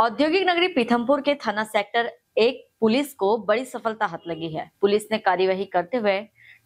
औद्योगिक नगरी पीथमपुर के थाना सेक्टर 1 पुलिस को बड़ी सफलता हाथ लगी है। पुलिस ने कार्यवाही करते हुए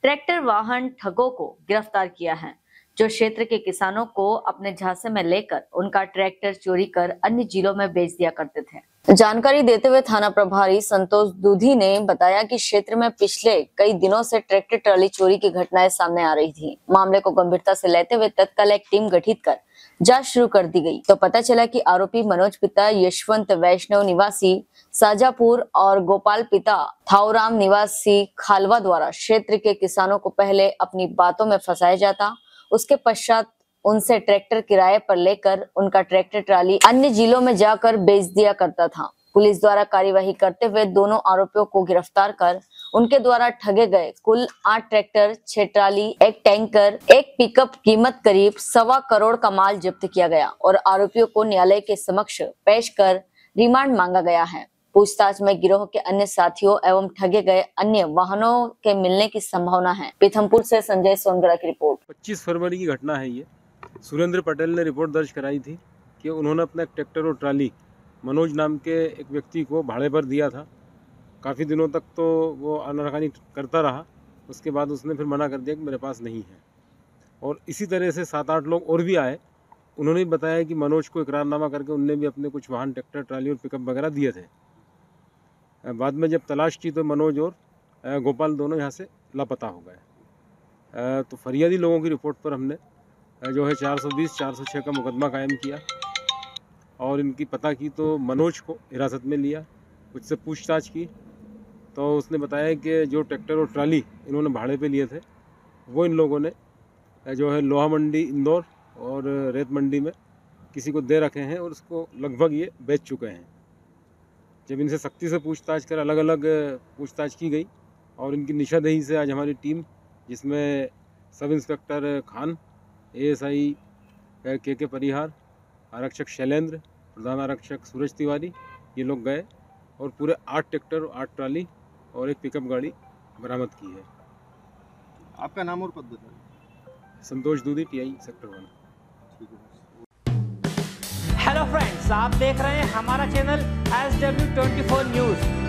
ट्रैक्टर वाहन ठगों को गिरफ्तार किया है, जो क्षेत्र के किसानों को अपने झांसे में लेकर उनका ट्रैक्टर चोरी कर अन्य जिलों में बेच दिया करते थे। जानकारी देते हुए थाना प्रभारी संतोष दूधी ने बताया कि क्षेत्र में पिछले कई दिनों से ट्रैक्टर ट्रॉली चोरी की घटनाएं सामने आ रही थी। मामले को गंभीरता से लेते हुए तत्काल एक टीम गठित कर जांच शुरू कर दी गई, तो पता चला कि आरोपी मनोज पिता यशवंत वैष्णव निवासी साजापुर और गोपाल पिता थावराम निवासी खालवा द्वारा क्षेत्र के किसानों को पहले अपनी बातों में फंसाया जाता, उसके पश्चात उनसे ट्रैक्टर किराए पर लेकर उनका ट्रैक्टर ट्राली अन्य जिलों में जाकर बेच दिया करता था। पुलिस द्वारा कार्यवाही करते हुए दोनों आरोपियों को गिरफ्तार कर उनके द्वारा ठगे गए कुल 8 ट्रैक्टर, 6 ट्राली, 1 टैंकर, 1 पिकअप कीमत करीब 1.25 करोड़ का माल जब्त किया गया और आरोपियों को न्यायालय के समक्ष पेश कर रिमांड मांगा गया है। पूछताछ में गिरोह के अन्य साथियों एवं ठगे गए अन्य वाहनों के मिलने की संभावना है। पीथमपुर से संजय सोनगरा की रिपोर्ट। 25 फरवरी की घटना है ये। सुरेंद्र पटेल ने रिपोर्ट दर्ज कराई थी कि उन्होंने अपना ट्रैक्टर और ट्राली मनोज नाम के एक व्यक्ति को भाड़े पर दिया था। काफ़ी दिनों तक तो वो अनारखानी करता रहा, उसके बाद उसने फिर मना कर दिया कि मेरे पास नहीं है। और इसी तरह से 7-8 लोग और भी आए, उन्होंने बताया कि मनोज को इकरारनामा करके उनने भी अपने कुछ वाहन ट्रैक्टर ट्राली और पिकअप वगैरह दिए थे। बाद में जब तलाश की तो मनोज और गोपाल दोनों यहाँ से लापता हो गए। तो फरियादी लोगों की रिपोर्ट पर हमने जो है 420 406 का मुकदमा कायम किया और इनकी पता की, तो मनोज को हिरासत में लिया, उससे पूछताछ की तो उसने बताया कि जो ट्रैक्टर और ट्राली इन्होंने भाड़े पे लिए थे वो इन लोगों ने जो है लोहा मंडी इंदौर और रेत मंडी में किसी को दे रखे हैं और उसको लगभग ये बेच चुके हैं। जब इनसे सख्ती से पूछताछ कर अलग अलग पूछताछ की गई और इनकी निशानदेही से आज हमारी टीम, जिसमें सब इंस्पेक्टर खान, एएसआई के परिहार, आरक्षक शैलेंद्र प्रधान, आरक्षक सूरज तिवारी, ये लोग गए और पूरे 8 ट्रैक्टर और 8 ट्राली और एक पिकअप गाड़ी बरामद की है। आपका नाम और पद बताइए। Santosh Dudhi, T I sector 1। Hello friends, आप देख रहे हैं हमारा चैनल SW24 न्यूज।